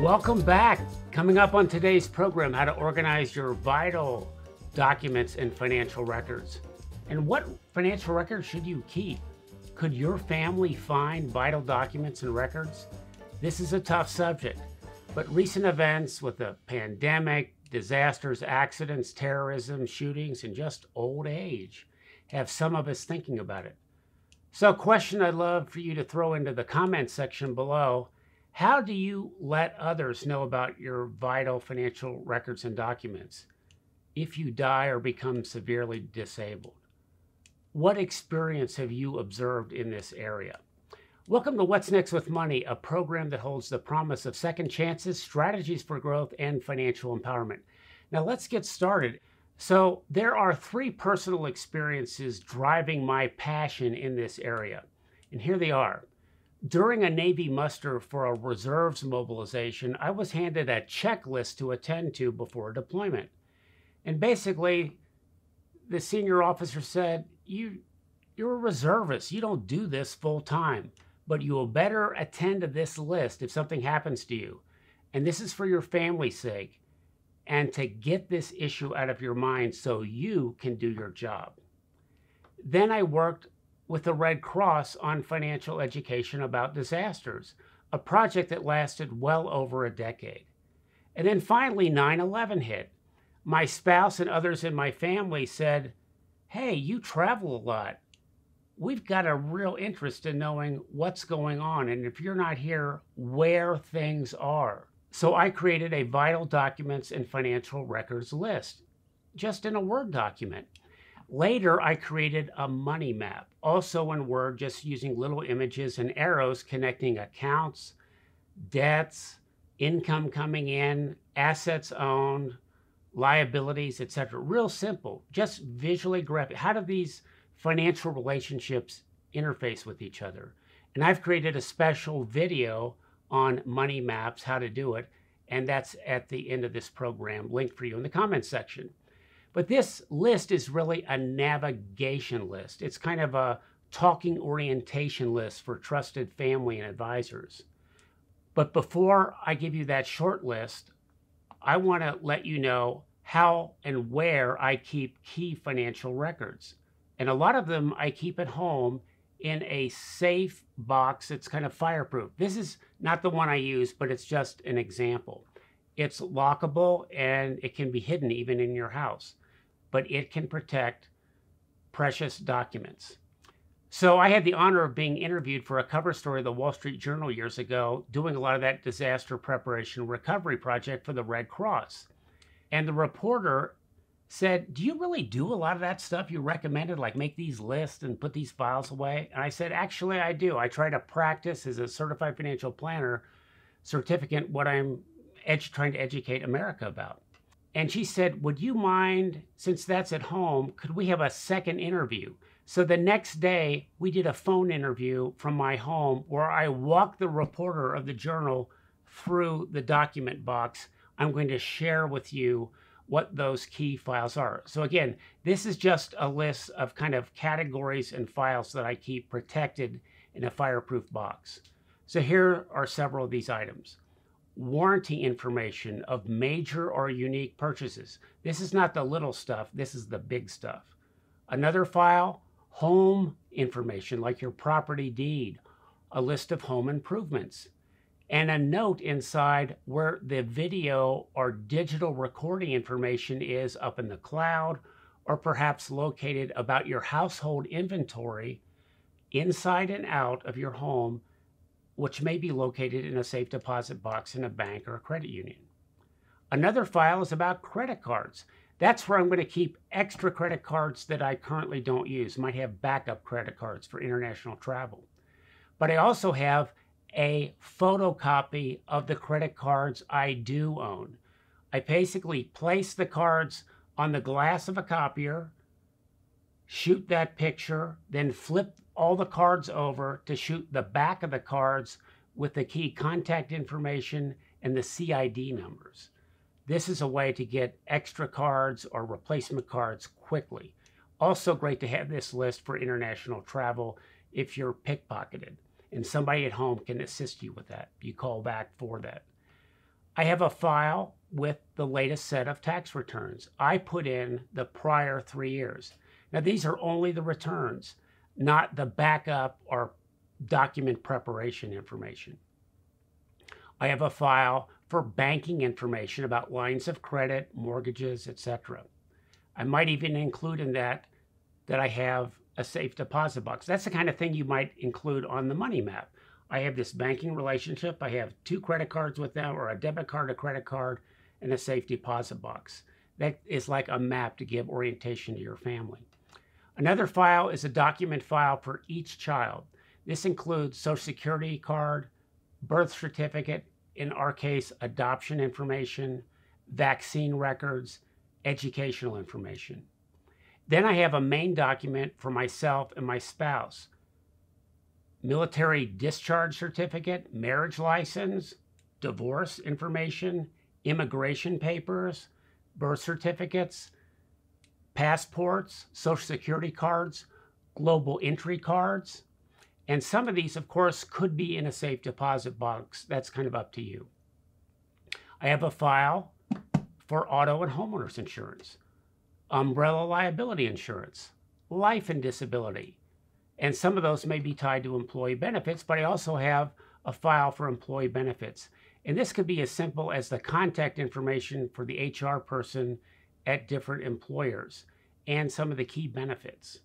Welcome back. Coming up on today's program, how to organize your vital documents and financial records. And what financial records should you keep? Could your family find vital documents and records? This is a tough subject, but recent events with the pandemic, disasters, accidents, terrorism, shootings, and just old age have some of us thinking about it. So a question I'd love for you to throw into the comment section below: how do you let others know about your vital financial records and documents if you die or become severely disabled? What experience have you observed in this area? Welcome to What's Next with Money, a program that holds the promise of second chances, strategies for growth, and financial empowerment. Now let's get started. So there are three personal experiences driving my passion in this area, and here they are. During a Navy muster for a reserves mobilization, I was handed a checklist to attend to before deployment. And basically, the senior officer said, you're a reservist, you don't do this full time, but you will better attend to this list if something happens to you. And this is for your family's sake and to get this issue out of your mind so you can do your job. Then I worked with the Red Cross on financial education about disasters, a project that lasted well over a decade. And then finally, 9/11 hit. My spouse and others in my family said, "Hey, you travel a lot. We've got a real interest in knowing what's going on, and if you're not here, where things are." So I created a vital documents and financial records list, just in a Word document. Later, I created a money map, also in Word, just using little images and arrows connecting accounts, debts, income coming in, assets owned, liabilities, etc. Real simple, just visually graphic. How do these financial relationships interface with each other? And I've created a special video on money maps, how to do it, and that's at the end of this program, linked for you in the comments section. But this list is really a navigation list. It's kind of a talking orientation list for trusted family and advisors. But before I give you that short list, I want to let you know how and where I keep key financial records. And a lot of them I keep at home in a safe box that's kind of fireproof. This is not the one I use, but it's just an example. It's lockable and it can be hidden even in your house, but it can protect precious documents. So I had the honor of being interviewed for a cover story of the Wall Street Journal years ago, doing a lot of that disaster preparation recovery project for the Red Cross. And the reporter said, "Do you really do a lot of that stuff you recommended, like make these lists and put these files away?" And I said, "Actually, I do. I try to practice as a certified financial planner certificate what I'm trying to educate America about." And she said, "Would you mind, since that's at home, could we have a second interview?" So the next day, we did a phone interview from my home where I walked the reporter of the Journal through the document box. I'm going to share with you what those key files are. So again, this is just a list of kind of categories and files that I keep protected in a fireproof box. So here are several of these items. Warranty information of major or unique purchases. This is not the little stuff, this is the big stuff. Another file, home information like your property deed, a list of home improvements, and a note inside where the video or digital recording information is up in the cloud, or perhaps located about your household inventory inside and out of your home, which may be located in a safe deposit box in a bank or a credit union. Another file is about credit cards. That's where I'm going to keep extra credit cards that I currently don't use. Might have backup credit cards for international travel. But I also have a photocopy of the credit cards I do own. I basically place the cards on the glass of a copier, shoot that picture, then flip all the cards over to shoot the back of the cards with the key contact information and the CID numbers. This is a way to get extra cards or replacement cards quickly. Also great to have this list for international travel if you're pickpocketed. And somebody at home can assist you with that. You call back for that. I have a file with the latest set of tax returns. I put in the prior 3 years. Now, these are only the returns, not the backup or document preparation information. I have a file for banking information about lines of credit, mortgages, etc. I might even include in that I have a safe deposit box. That's the kind of thing you might include on the money map. I have this banking relationship. I have 2 credit cards with them, or a debit card, a credit card, and a safe deposit box. That is like a map to give orientation to your family. Another file is a document file for each child. This includes Social Security card, birth certificate, in our case, adoption information, vaccine records, educational information. Then I have a main document for myself and my spouse. Military discharge certificate, marriage license, divorce information, immigration papers, birth certificates, passports, Social Security cards, global entry cards. And some of these, of course, could be in a safe deposit box. That's kind of up to you. I have a file for auto and homeowners insurance, umbrella liability insurance, life and disability. And some of those may be tied to employee benefits, but I also have a file for employee benefits. And this could be as simple as the contact information for the HR person at different employers and some of the key benefits.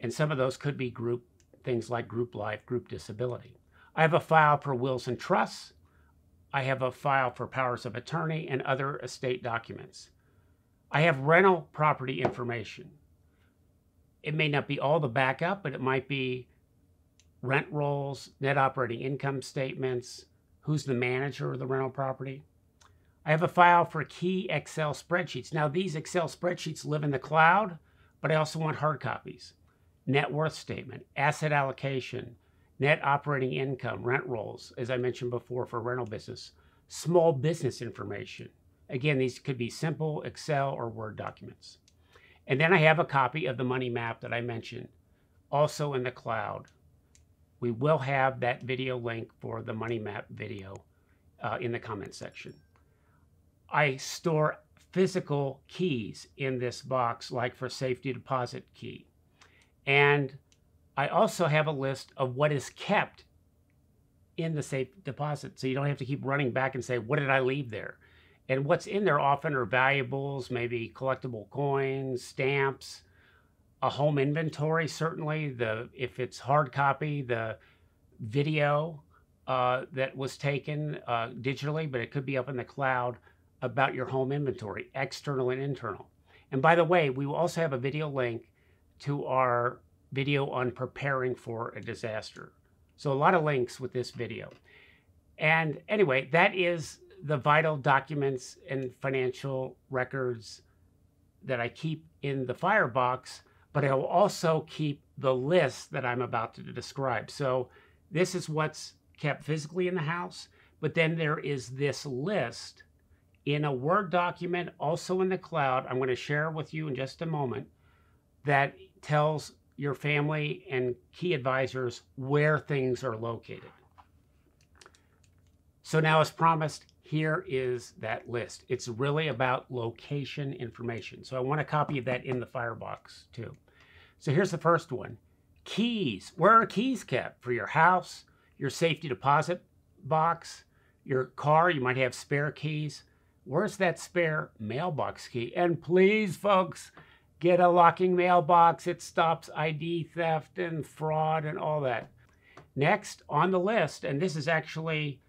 And some of those could be group things like group life, group disability. I have a file for wills and trusts. I have a file for powers of attorney and other estate documents. I have rental property information. It may not be all the backup, but it might be rent rolls, net operating income statements, who's the manager of the rental property. I have a file for key Excel spreadsheets. Now, these Excel spreadsheets live in the cloud, but I also want hard copies. Net worth statement, asset allocation, net operating income, rent rolls, as I mentioned before for rental business, small business information. Again, these could be simple Excel or Word documents. And then I have a copy of the money map that I mentioned, also in the cloud. We will have that video link for the money map video in the comment section. I store physical keys in this box, like for safety deposit key. And I also have a list of what is kept in the safe deposit, so you don't have to keep running back and say, what did I leave there? And what's in there often are valuables, maybe collectible coins, stamps, a home inventory, certainly, if it's hard copy, the video that was taken digitally, but it could be up in the cloud, about your home inventory, external and internal. And by the way, we will also have a video link to our video on preparing for a disaster. So a lot of links with this video. And anyway, that is the vital documents and financial records that I keep in the firebox, but I will also keep the list that I'm about to describe. So this is what's kept physically in the house, but then there is this list in a Word document, also in the cloud, I'm going to share with you in just a moment, that tells your family and key advisors where things are located. So now, as promised, here is that list. It's really about location information. So I want a copy of that in the firebox too. So here's the first one. Keys. Where are keys kept? For your house, your safety deposit box, your car. You might have spare keys. Where's that spare mailbox key? And please, folks, get a locking mailbox. It stops ID theft and fraud and all that. Next on the list, and this is actually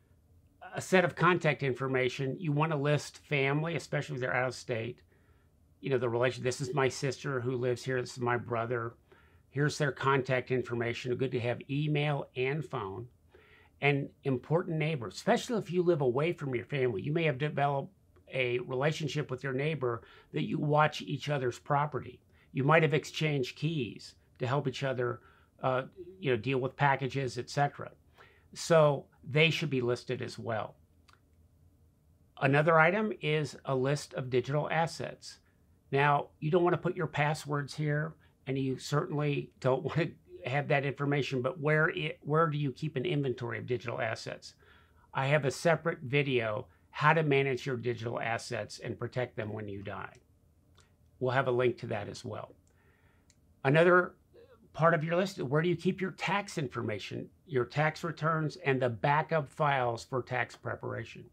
a set of contact information. You want to list family, especially if they're out of state. You know, the relation, this is my sister who lives here, this is my brother. Here's their contact information. Good to have email and phone. And important neighbors, especially if you live away from your family. You may have developed a relationship with your neighbor that you watch each other's property. You might have exchanged keys to help each other you know, deal with packages, etc. So they should be listed as well. Another item is a list of digital assets. Now, you don't want to put your passwords here, and you certainly don't want to have that information, but where do you keep an inventory of digital assets? I have a separate video how to manage your digital assets and protect them when you die. We'll have a link to that as well. Another part of your list is where do you keep your tax information, your tax returns, and the backup files for tax preparation.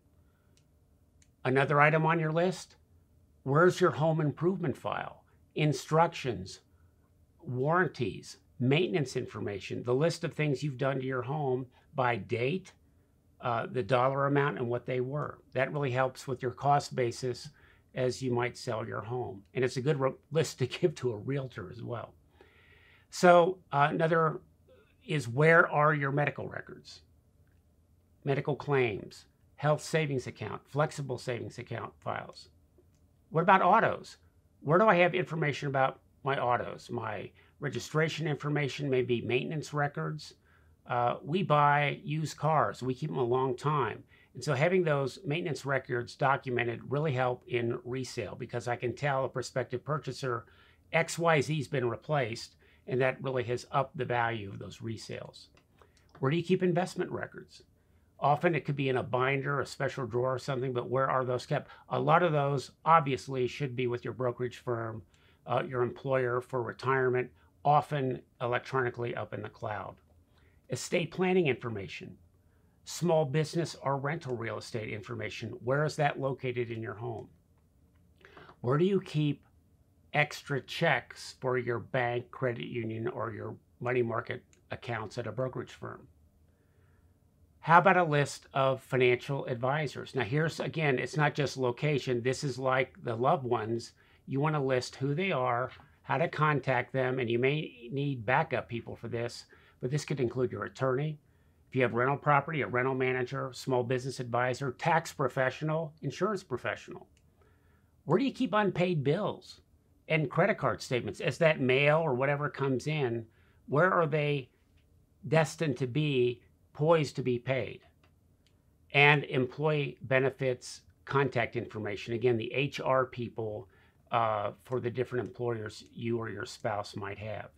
Another item on your list, where's your home improvement file, instructions, warranties, maintenance information, the list of things you've done to your home by date, the dollar amount, and what they were. That really helps with your cost basis as you might sell your home. And it's a good list to give to a realtor as well. So another is where are your medical records, medical claims, health savings account, flexible savings account files. What about autos? Where do I have information about my autos, my registration information, maybe maintenance records? We buy used cars, we keep them a long time. And so having those maintenance records documented really help in resale because I can tell a prospective purchaser XYZ has been replaced, and that really has upped the value of those resales. Where do you keep investment records? Often it could be in a binder, a special drawer or something, but where are those kept? A lot of those obviously should be with your brokerage firm, your employer for retirement, often electronically up in the cloud. Estate planning information, small business or rental real estate information. Where is that located in your home? Where do you keep extra checks for your bank, credit union, or your money market accounts at a brokerage firm? How about a list of financial advisors? Now here's, again, it's not just location. This is like the loved ones. You want to list who they are, how to contact them, and you may need backup people for this, but this could include your attorney. If you have rental property, a rental manager, small business advisor, tax professional, insurance professional. Where do you keep unpaid bills and credit card statements? As that mail or whatever comes in, where are they destined to be, poised to be paid? And employee benefits contact information. Again, the HR people for the different employers you or your spouse might have.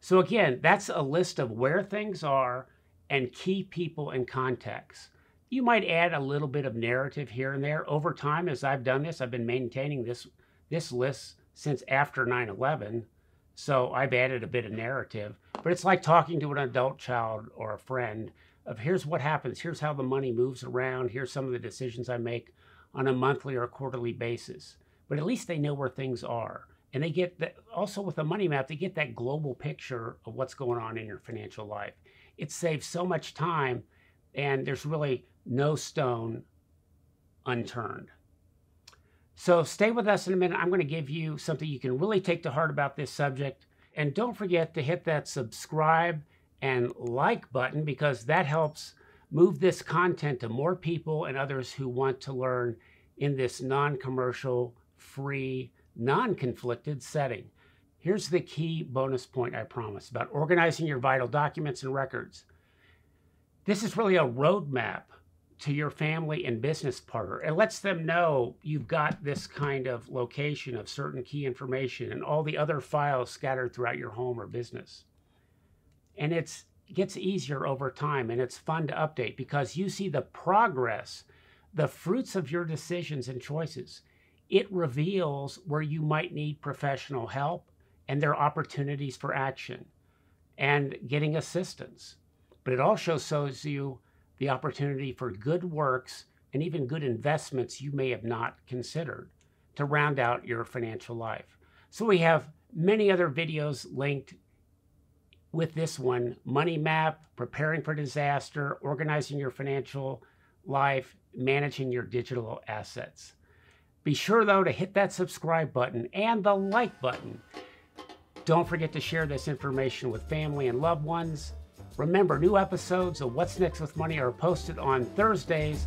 So again, that's a list of where things are and key people and contacts. You might add a little bit of narrative here and there. Over time, as I've done this, I've been maintaining this list since after 9/11. So I've added a bit of narrative, but it's like talking to an adult child or a friend of here's what happens, here's how the money moves around, here's some of the decisions I make on a monthly or a quarterly basis. But at least they know where things are. And they get that, also with a money map, they get that global picture of what's going on in your financial life. It saves so much time and there's really no stone unturned. So stay with us in a minute. I'm going to give you something you can really take to heart about this subject. And don't forget to hit that subscribe and like button because that helps move this content to more people and others who want to learn in this non-commercial, free, non-conflicted setting. Here's the key bonus point I promised about organizing your vital documents and records. This is really a roadmap to your family and business partner. It lets them know you've got this kind of location of certain key information and all the other files scattered throughout your home or business. And it gets easier over time and it's fun to update because you see the progress, the fruits of your decisions and choices. It reveals where you might need professional help and their opportunities for action and getting assistance. But it also shows you the opportunity for good works and even good investments you may have not considered to round out your financial life. So we have many other videos linked with this one, Money Map, Preparing for Disaster, Organizing Your Financial Life, Managing Your Digital Assets. Be sure though to hit that subscribe button and the like button. Don't forget to share this information with family and loved ones. Remember, new episodes of What's Next with Money are posted on Thursdays.